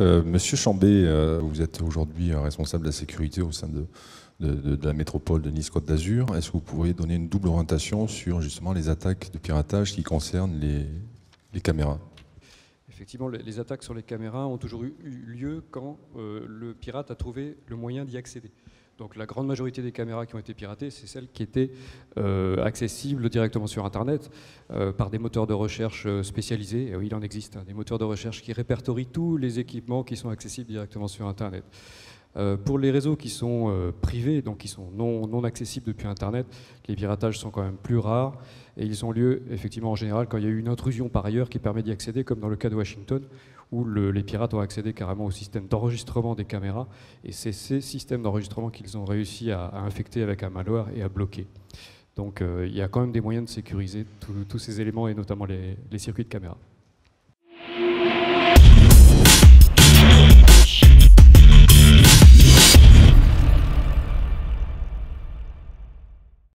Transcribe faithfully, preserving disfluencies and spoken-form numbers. Euh, Monsieur Chambé, euh, vous êtes aujourd'hui responsable de la sécurité au sein de, de, de, de la métropole de Nice-Côte d'Azur. Est-ce que vous pourriez donner une double orientation sur justement les attaques de piratage qui concernent les, les caméras ? Effectivement, les attaques sur les caméras ont toujours eu lieu quand euh, le pirate a trouvé le moyen d'y accéder. Donc la grande majorité des caméras qui ont été piratées, c'est celles qui étaient euh, accessibles directement sur Internet euh, par des moteurs de recherche spécialisés. Et oui, il en existe, hein, des moteurs de recherche qui répertorient tous les équipements qui sont accessibles directement sur Internet. Euh, pour les réseaux qui sont euh, privés, donc qui sont non, non accessibles depuis Internet, les piratages sont quand même plus rares et ils ont lieu effectivement en général quand il y a eu une intrusion par ailleurs qui permet d'y accéder, comme dans le cas de Washington, où le, les pirates ont accédé carrément au système d'enregistrement des caméras, et c'est ces systèmes d'enregistrement qu'ils ont réussi à, à infecter avec un malware et à bloquer. Donc euh, il y a quand même des moyens de sécuriser tous ces éléments et notamment les, les circuits de caméra.